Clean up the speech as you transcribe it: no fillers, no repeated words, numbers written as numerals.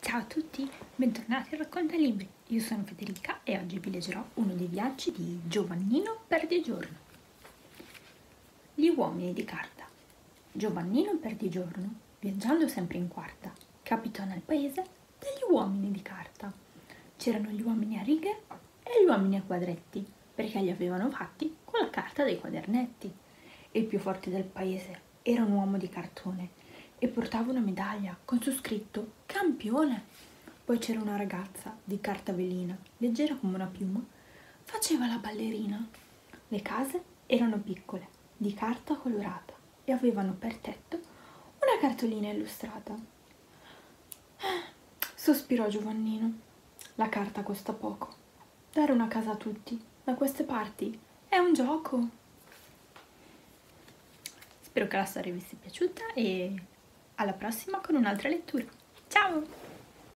Ciao a tutti, bentornati a Raccontalibri. Io sono Federica e oggi vi leggerò uno dei viaggi di Giovannino Perdigiorno. Gli uomini di carta. Giovannino Perdigiorno, viaggiando sempre in quarta, capitò nel paese degli uomini di carta. C'erano gli uomini a righe e gli uomini a quadretti, perché li avevano fatti con la carta dei quadernetti. Il più forte del paese era un uomo di cartone e portava una medaglia con su scritto campione. Poi c'era una ragazza di carta velina, leggera come una piuma, faceva la ballerina. Le case erano piccole, di carta colorata, e avevano per tetto una cartolina illustrata. Sospirò Giovannino. La carta costa poco. Dare una casa a tutti, da queste parti, è un gioco. Spero che la storia vi sia piaciuta e alla prossima con un'altra lettura. Ciao!